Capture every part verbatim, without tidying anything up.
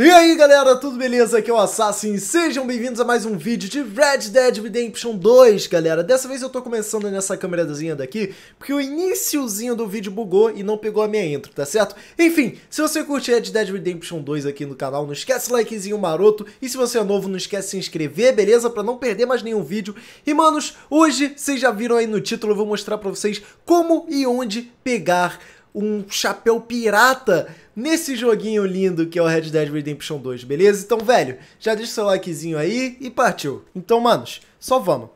E aí galera, tudo beleza? Aqui é o Assassin, sejam bem-vindos a mais um vídeo de Red Dead Redemption dois, galera. Dessa vez eu tô começando nessa câmerazinha daqui, porque o iniciozinho do vídeo bugou e não pegou a minha intro, tá certo? Enfim, se você curte Red Dead Redemption dois aqui no canal, não esquece o likezinho maroto, e se você é novo, não esquece de se inscrever, beleza? Pra não perder mais nenhum vídeo. E manos, hoje, vocês já viram aí no título, eu vou mostrar pra vocês como e onde pegar um chapéu pirata nesse joguinho lindo que é o Red Dead Redemption dois, beleza? Então, velho, já deixa o seu likezinho aí e partiu. Então, manos, só vamos.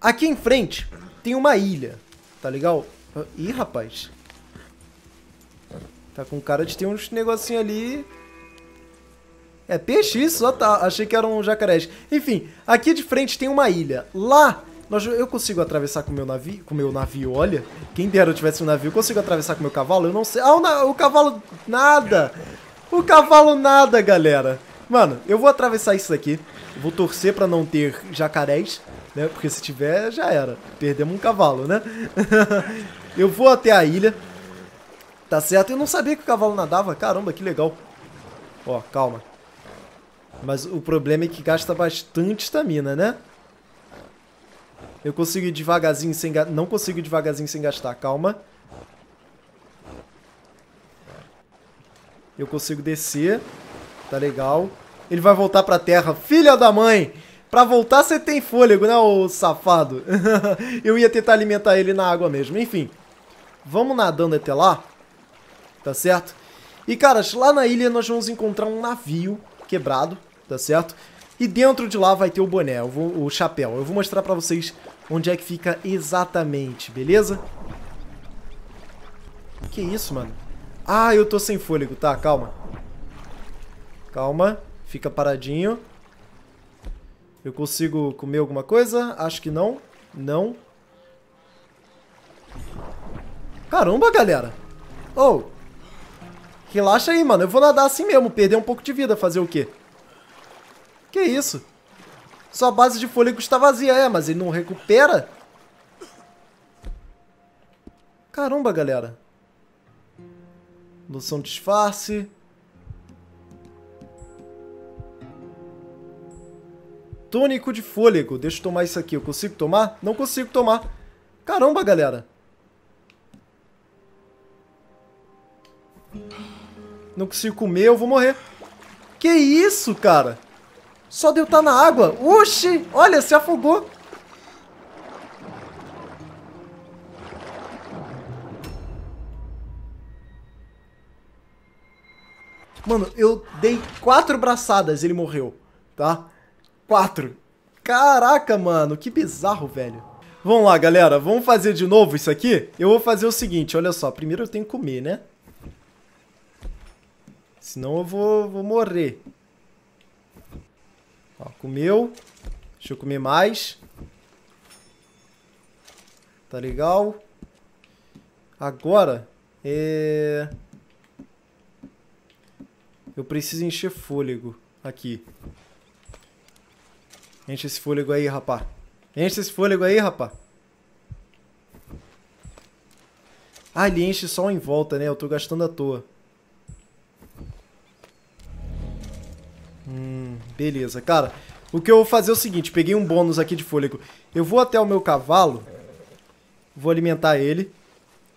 Aqui em frente tem uma ilha, tá legal? Ih, rapaz. Tá com cara de ter uns negocinho ali. É peixe isso? Só tá. Achei que era um jacaré. Enfim, aqui de frente tem uma ilha. Lá... Nós, eu consigo atravessar com o meu navio, com meu navio, olha. Quem dera eu tivesse um navio. Eu consigo atravessar com o meu cavalo? Eu não sei. Ah, o, na, o cavalo nada. O cavalo nada, galera. Mano, eu vou atravessar isso aqui. Vou torcer pra não ter jacarés, né? Porque se tiver, já era. Perdemos um cavalo, né? Eu vou até a ilha. Tá certo? Eu não sabia que o cavalo nadava. Caramba, que legal. Ó, calma. Mas o problema é que gasta bastante estamina, né? Eu consigo ir devagarzinho sem gastar. Não consigo ir devagarzinho sem gastar. Calma. Eu consigo descer. Tá legal. Ele vai voltar pra terra. Filha da mãe! Pra voltar você tem fôlego, né, ô safado? Eu ia tentar alimentar ele na água mesmo. Enfim. Vamos nadando até lá. Tá certo? E, caras, lá na ilha nós vamos encontrar um navio quebrado. Tá certo? E dentro de lá vai ter o boné, eu vou, o chapéu. Eu vou mostrar pra vocês onde é que fica exatamente, beleza? Que isso, mano? Ah, eu tô sem fôlego, tá, calma. Calma, fica paradinho. Eu consigo comer alguma coisa? Acho que não. Não. Caramba, galera. Oh. Relaxa aí, mano. Eu vou nadar assim mesmo, perder um pouco de vida, fazer o quê? Que isso? Sua base de fôlego está vazia, é, mas ele não recupera? Caramba, galera. Noção de disfarce. Tônico de fôlego. Deixa eu tomar isso aqui. Eu consigo tomar? Não consigo tomar. Caramba, galera. Não consigo comer, eu vou morrer. Que isso, cara? Só deu tá na água. Oxi! Olha, se afogou. Mano, eu dei quatro braçadas e ele morreu, tá? Quatro. Caraca, mano. Que bizarro, velho. Vamos lá, galera. Vamos fazer de novo isso aqui? Eu vou fazer o seguinte. Olha só. Primeiro eu tenho que comer, né? Senão eu vou, vou morrer. Ó, comeu. Deixa eu comer mais. Tá legal. Agora, é... eu preciso encher fôlego aqui. Enche esse fôlego aí, rapá. Enche esse fôlego aí, rapá. Ah, ele enche só em volta, né? Eu tô gastando à toa. Hum, beleza, cara. O que eu vou fazer é o seguinte, peguei um bônus aqui de fôlego. Eu vou até o meu cavalo. Vou alimentar ele.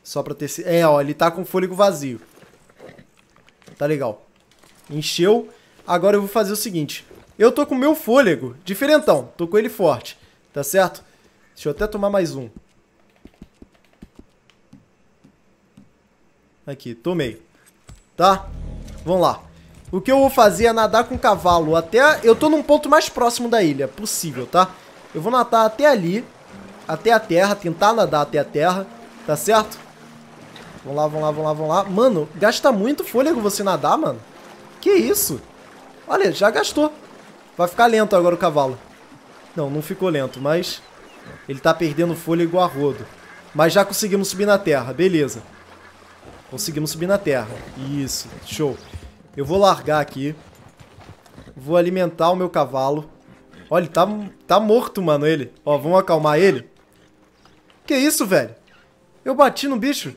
Só pra ter... É, ó, ele tá com fôlego vazio. Tá legal. Encheu. Agora eu vou fazer o seguinte. Eu tô com o meu fôlego diferentão, tô com ele forte. Tá certo? Deixa eu até tomar mais um. Aqui, tomei. Tá? Vamos lá. O que eu vou fazer é nadar com o cavalo até... Eu tô num ponto mais próximo da ilha possível, tá? Eu vou nadar até ali, até a terra, tentar nadar até a terra, tá certo? Vamos lá, vamos lá, vamos lá, vamos lá. Mano, gasta muito fôlego você nadar, mano. Que isso? Olha, já gastou. Vai ficar lento agora o cavalo. Não, não ficou lento, mas... ele tá perdendo fôlego a rodo. Mas já conseguimos subir na terra, beleza. Conseguimos subir na terra. Isso, show. Eu vou largar aqui. Vou alimentar o meu cavalo. Olha, ele tá, tá morto, mano, ele. Ó, vamos acalmar ele. Que isso, velho? Eu bati no bicho.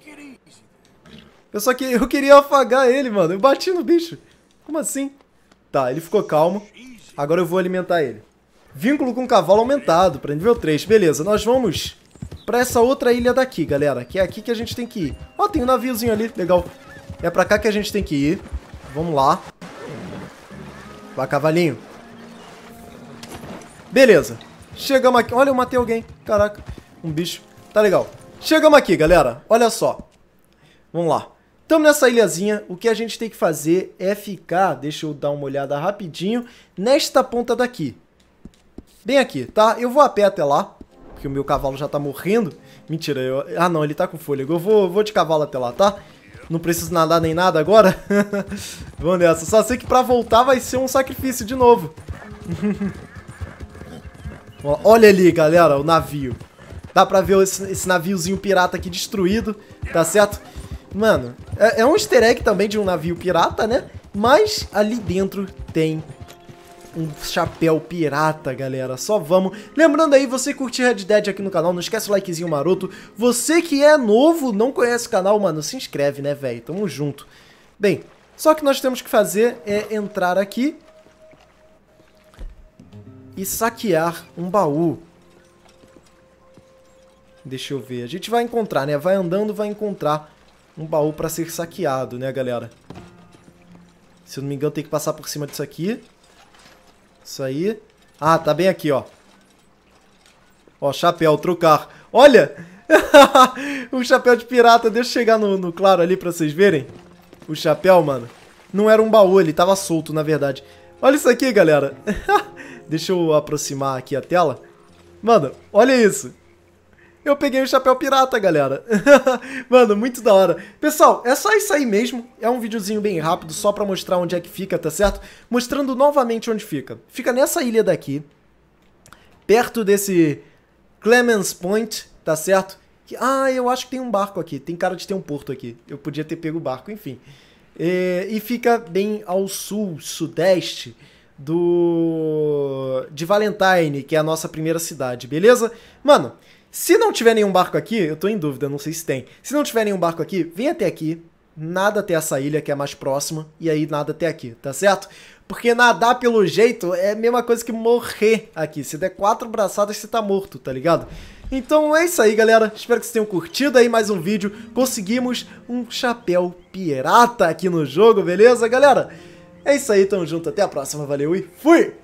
Eu só que eu queria afagar ele, mano. Eu bati no bicho. Como assim? Tá, ele ficou calmo. Agora eu vou alimentar ele. Vínculo com cavalo aumentado para nível três. Beleza, nós vamos para essa outra ilha daqui, galera. Que é aqui que a gente tem que ir. Ó, tem um naviozinho ali. Legal. É para cá que a gente tem que ir. Vamos lá. Vai, cavalinho. Beleza. Chegamos aqui. Olha, eu matei alguém. Caraca. Um bicho. Tá legal. Chegamos aqui, galera. Olha só. Vamos lá. Estamos nessa ilhazinha. O que a gente tem que fazer é ficar... Deixa eu dar uma olhada rapidinho. Nesta ponta daqui. Bem aqui, tá? Eu vou a pé até lá. Porque o meu cavalo já tá morrendo. Mentira. Eu... Ah, não. Ele tá com fôlego. Eu vou, vou de cavalo até lá, tá? Não preciso nadar nem nada agora. Vamos nessa. Só sei que pra voltar vai ser um sacrifício de novo. Olha ali, galera, o navio. Dá pra ver esse, esse naviozinho pirata aqui destruído, tá certo? Mano, é, é um easter egg também de um navio pirata, né? Mas ali dentro tem um chapéu pirata, galera. Só vamos. Lembrando aí, você curtir Red Dead aqui no canal, não esquece o likezinho maroto. Você que é novo, não conhece o canal, mano, se inscreve, né, velho? Tamo junto. Bem, só que nós temos que fazer é entrar aqui e saquear um baú. Deixa eu ver. A gente vai encontrar, né? Vai andando, vai encontrar um baú pra ser saqueado, né, galera? Se eu não me engano, tem que passar por cima disso aqui. Isso aí. Ah, tá bem aqui, ó. Ó, chapéu, trocar. Olha! O chapéu de pirata. Deixa eu chegar no, no claro ali pra vocês verem. O chapéu, mano. Não era um baú, ele tava solto, na verdade. Olha isso aqui, galera. Deixa eu aproximar aqui a tela. Mano, olha isso. Eu peguei o chapéu pirata, galera. Mano, muito da hora. Pessoal, é só isso aí mesmo. É um videozinho bem rápido, só pra mostrar onde é que fica, tá certo? Mostrando novamente onde fica. Fica nessa ilha daqui. Perto desse Clemens Point, tá certo? Que, ah, eu acho que tem um barco aqui. Tem cara de ter um porto aqui. Eu podia ter pego o barco, enfim. E, e fica bem ao sul, sudeste... Do... de Valentine, que é a nossa primeira cidade, beleza? Mano, se não tiver nenhum barco aqui, eu tô em dúvida, não sei se tem. Se não tiver nenhum barco aqui, vem até aqui, nada até essa ilha que é mais próxima, e aí nada até aqui, tá certo? Porque nadar pelo jeito é a mesma coisa que morrer aqui. Se der quatro braçadas, você tá morto, tá ligado? Então é isso aí, galera. Espero que vocês tenham curtido aí mais um vídeo. Conseguimos um chapéu pirata aqui no jogo, beleza, galera? É isso aí, tamo junto, até a próxima, valeu e fui!